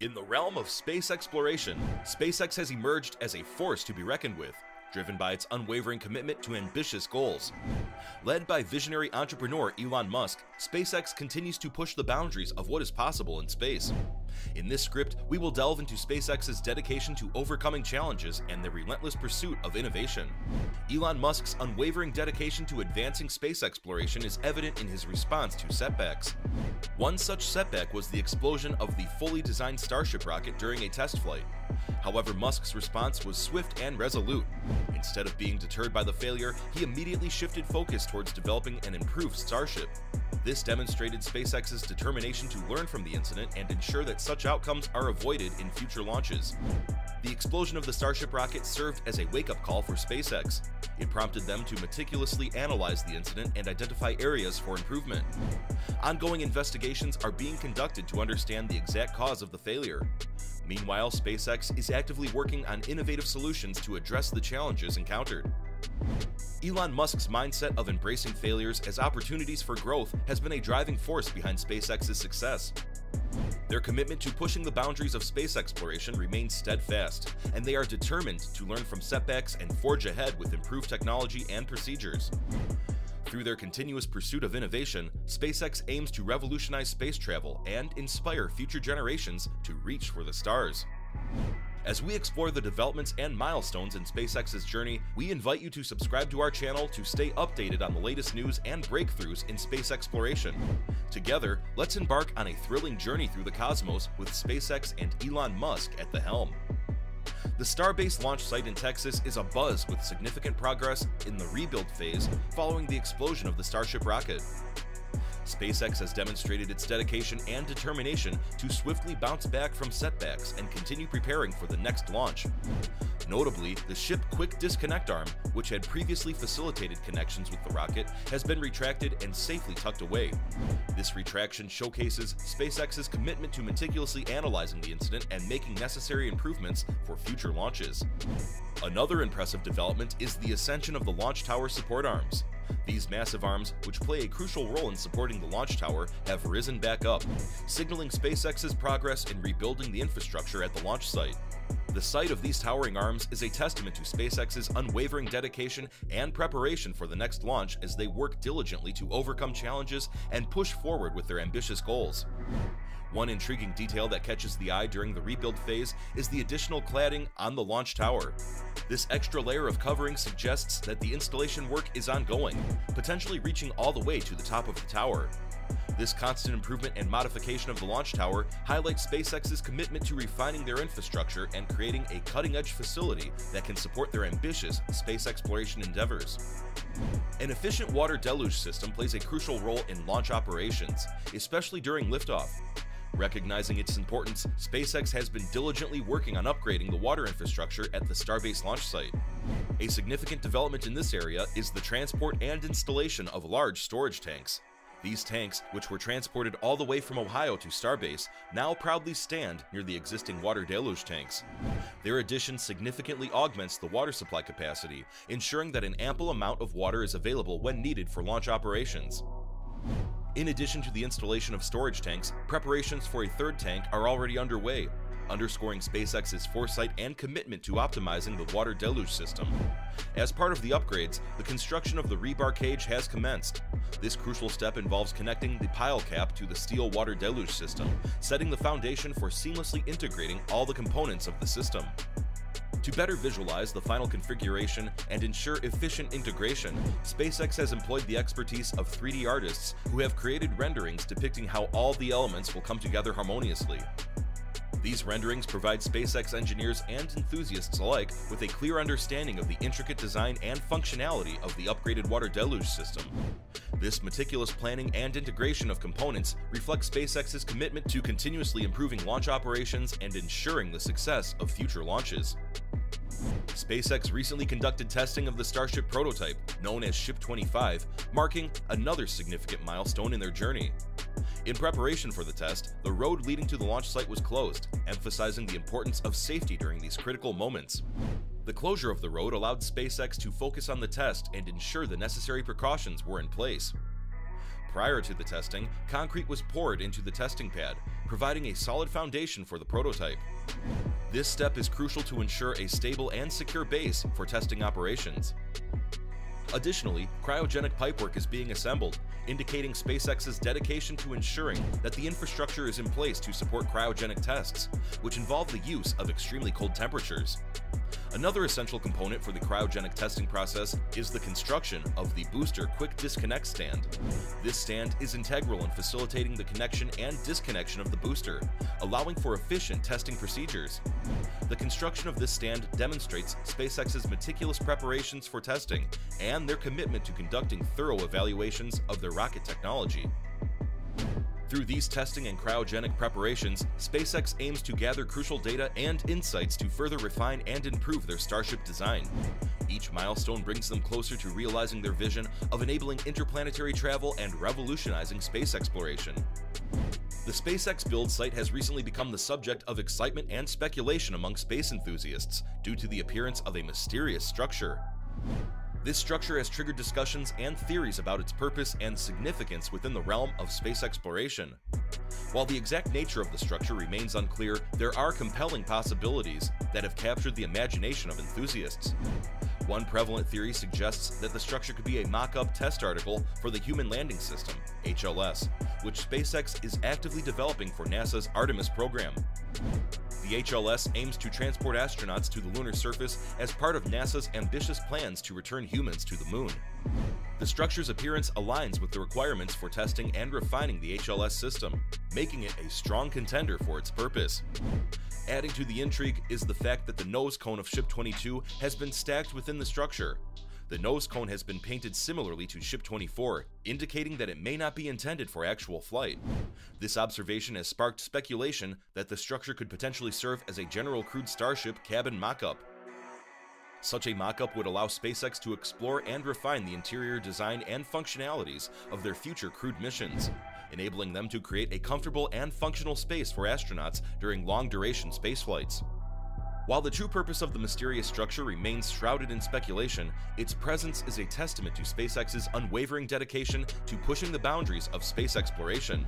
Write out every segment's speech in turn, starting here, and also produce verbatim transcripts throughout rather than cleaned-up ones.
In the realm of space exploration, SpaceX has emerged as a force to be reckoned with, driven by its unwavering commitment to ambitious goals. Led by visionary entrepreneur Elon Musk, SpaceX continues to push the boundaries of what is possible in space. In this script, we will delve into SpaceX's dedication to overcoming challenges and their relentless pursuit of innovation. Elon Musk's unwavering dedication to advancing space exploration is evident in his response to setbacks. One such setback was the explosion of the fully designed Starship rocket during a test flight. However, Musk's response was swift and resolute. Instead of being deterred by the failure, he immediately shifted focus towards developing an improved Starship. This demonstrated SpaceX's determination to learn from the incident and ensure that such outcomes are avoided in future launches. The explosion of the Starship rocket served as a wake-up call for SpaceX. It prompted them to meticulously analyze the incident and identify areas for improvement. Ongoing investigations are being conducted to understand the exact cause of the failure. Meanwhile, SpaceX is actively working on innovative solutions to address the challenges encountered. Elon Musk's mindset of embracing failures as opportunities for growth has been a driving force behind SpaceX's success. Their commitment to pushing the boundaries of space exploration remains steadfast, and they are determined to learn from setbacks and forge ahead with improved technology and procedures. Through their continuous pursuit of innovation, SpaceX aims to revolutionize space travel and inspire future generations to reach for the stars. As we explore the developments and milestones in SpaceX's journey, we invite you to subscribe to our channel to stay updated on the latest news and breakthroughs in space exploration. Together, let's embark on a thrilling journey through the cosmos with SpaceX and Elon Musk at the helm. The Starbase launch site in Texas is abuzz with significant progress in the rebuild phase following the explosion of the Starship rocket. SpaceX has demonstrated its dedication and determination to swiftly bounce back from setbacks and continue preparing for the next launch. Notably, the ship quick disconnect arm, which had previously facilitated connections with the rocket, has been retracted and safely tucked away. This retraction showcases SpaceX's commitment to meticulously analyzing the incident and making necessary improvements for future launches. Another impressive development is the ascension of the launch tower support arms. These massive arms, which play a crucial role in supporting the launch tower, have risen back up, signaling SpaceX's progress in rebuilding the infrastructure at the launch site. The sight of these towering arms is a testament to SpaceX's unwavering dedication and preparation for the next launch as they work diligently to overcome challenges and push forward with their ambitious goals. One intriguing detail that catches the eye during the rebuild phase is the additional cladding on the launch tower. This extra layer of covering suggests that the installation work is ongoing, potentially reaching all the way to the top of the tower. This constant improvement and modification of the launch tower highlights SpaceX's commitment to refining their infrastructure and creating a cutting-edge facility that can support their ambitious space exploration endeavors. An efficient water deluge system plays a crucial role in launch operations, especially during liftoff. Recognizing its importance, SpaceX has been diligently working on upgrading the water infrastructure at the Starbase launch site. A significant development in this area is the transport and installation of large storage tanks. These tanks, which were transported all the way from Ohio to Starbase, now proudly stand near the existing water deluge tanks. Their addition significantly augments the water supply capacity, ensuring that an ample amount of water is available when needed for launch operations. In addition to the installation of storage tanks, preparations for a third tank are already underway, underscoring SpaceX's foresight and commitment to optimizing the water deluge system. As part of the upgrades, the construction of the rebar cage has commenced. This crucial step involves connecting the pile cap to the steel water deluge system, setting the foundation for seamlessly integrating all the components of the system. To better visualize the final configuration and ensure efficient integration, SpaceX has employed the expertise of three D artists who have created renderings depicting how all the elements will come together harmoniously. These renderings provide SpaceX engineers and enthusiasts alike with a clear understanding of the intricate design and functionality of the upgraded water deluge system. This meticulous planning and integration of components reflects SpaceX's commitment to continuously improving launch operations and ensuring the success of future launches. SpaceX recently conducted testing of the Starship prototype, known as Ship twenty-five, marking another significant milestone in their journey. In preparation for the test, the road leading to the launch site was closed, emphasizing the importance of safety during these critical moments. The closure of the road allowed SpaceX to focus on the test and ensure the necessary precautions were in place. Prior to the testing, concrete was poured into the testing pad, providing a solid foundation for the prototype. This step is crucial to ensure a stable and secure base for testing operations. Additionally, cryogenic pipework is being assembled, indicating SpaceX's dedication to ensuring that the infrastructure is in place to support cryogenic tests, which involve the use of extremely cold temperatures. Another essential component for the cryogenic testing process is the construction of the booster quick disconnect stand. This stand is integral in facilitating the connection and disconnection of the booster, allowing for efficient testing procedures. The construction of this stand demonstrates SpaceX's meticulous preparations for testing and their commitment to conducting thorough evaluations of their rocket technology. Through these testing and cryogenic preparations, SpaceX aims to gather crucial data and insights to further refine and improve their Starship design. Each milestone brings them closer to realizing their vision of enabling interplanetary travel and revolutionizing space exploration. The SpaceX build site has recently become the subject of excitement and speculation among space enthusiasts due to the appearance of a mysterious structure. This structure has triggered discussions and theories about its purpose and significance within the realm of space exploration. While the exact nature of the structure remains unclear, there are compelling possibilities that have captured the imagination of enthusiasts. One prevalent theory suggests that the structure could be a mock-up test article for the Human Landing System, H L S, which SpaceX is actively developing for NASA's Artemis program. The H L S aims to transport astronauts to the lunar surface as part of NASA's ambitious plans to return humans to the moon. The structure's appearance aligns with the requirements for testing and refining the H L S system, making it a strong contender for its purpose. Adding to the intrigue is the fact that the nose cone of Ship twenty-two has been stacked within the structure. The nose cone has been painted similarly to Ship twenty-four, indicating that it may not be intended for actual flight. This observation has sparked speculation that the structure could potentially serve as a general crewed Starship cabin mock-up. Such a mock-up would allow SpaceX to explore and refine the interior design and functionalities of their future crewed missions, enabling them to create a comfortable and functional space for astronauts during long-duration spaceflights. While the true purpose of the mysterious structure remains shrouded in speculation, its presence is a testament to SpaceX's unwavering dedication to pushing the boundaries of space exploration.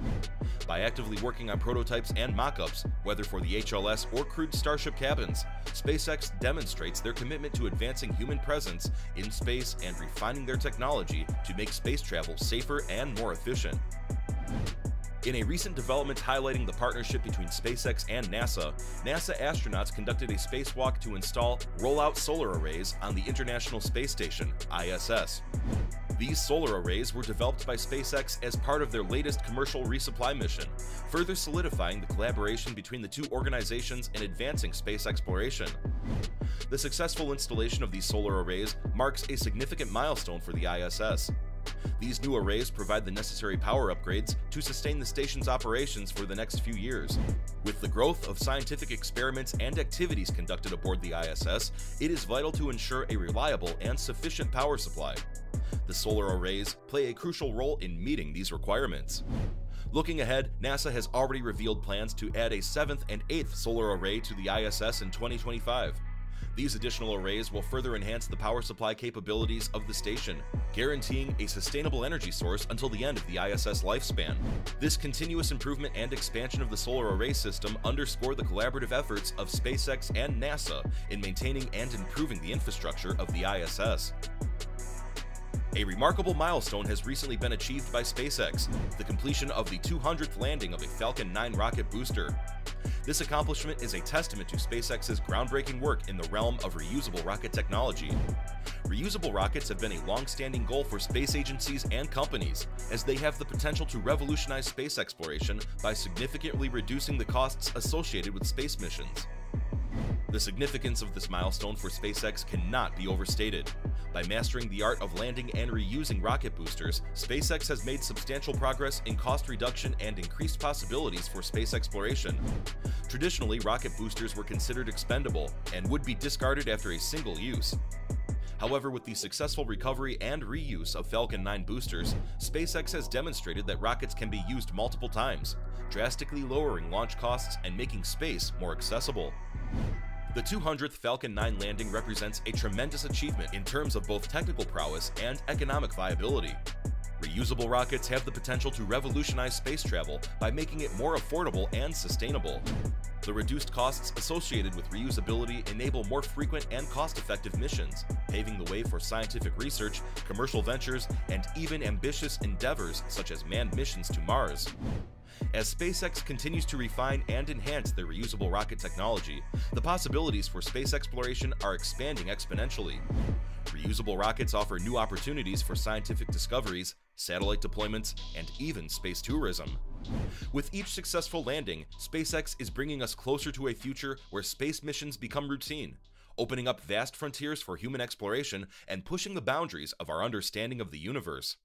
By actively working on prototypes and mock-ups, whether for the H L S or crewed Starship cabins, SpaceX demonstrates their commitment to advancing human presence in space and refining their technology to make space travel safer and more efficient. In a recent development highlighting the partnership between SpaceX and NASA, NASA astronauts conducted a spacewalk to install rollout solar arrays on the International Space Station, I S S. These solar arrays were developed by SpaceX as part of their latest commercial resupply mission, further solidifying the collaboration between the two organizations in advancing space exploration. The successful installation of these solar arrays marks a significant milestone for the I S S. These new arrays provide the necessary power upgrades to sustain the station's operations for the next few years. With the growth of scientific experiments and activities conducted aboard the I S S, it is vital to ensure a reliable and sufficient power supply. The solar arrays play a crucial role in meeting these requirements. Looking ahead, NASA has already revealed plans to add a seventh and eighth solar array to the I S S in twenty twenty-five. These additional arrays will further enhance the power supply capabilities of the station, guaranteeing a sustainable energy source until the end of the I S S lifespan. This continuous improvement and expansion of the solar array system underscore the collaborative efforts of SpaceX and NASA in maintaining and improving the infrastructure of the I S S. A remarkable milestone has recently been achieved by SpaceX, the completion of the two hundredth landing of a Falcon nine rocket booster. This accomplishment is a testament to SpaceX's groundbreaking work in the realm of reusable rocket technology. Reusable rockets have been a long-standing goal for space agencies and companies, as they have the potential to revolutionize space exploration by significantly reducing the costs associated with space missions. The significance of this milestone for SpaceX cannot be overstated. By mastering the art of landing and reusing rocket boosters, SpaceX has made substantial progress in cost reduction and increased possibilities for space exploration. Traditionally, rocket boosters were considered expendable and would be discarded after a single use. However, with the successful recovery and reuse of Falcon nine boosters, SpaceX has demonstrated that rockets can be used multiple times, drastically lowering launch costs and making space more accessible. The two hundredth Falcon nine landing represents a tremendous achievement in terms of both technical prowess and economic viability. Reusable rockets have the potential to revolutionize space travel by making it more affordable and sustainable. The reduced costs associated with reusability enable more frequent and cost-effective missions, paving the way for scientific research, commercial ventures, and even ambitious endeavors such as manned missions to Mars. As SpaceX continues to refine and enhance their reusable rocket technology, the possibilities for space exploration are expanding exponentially. Reusable rockets offer new opportunities for scientific discoveries, satellite deployments, and even space tourism. With each successful landing, SpaceX is bringing us closer to a future where space missions become routine, opening up vast frontiers for human exploration and pushing the boundaries of our understanding of the universe.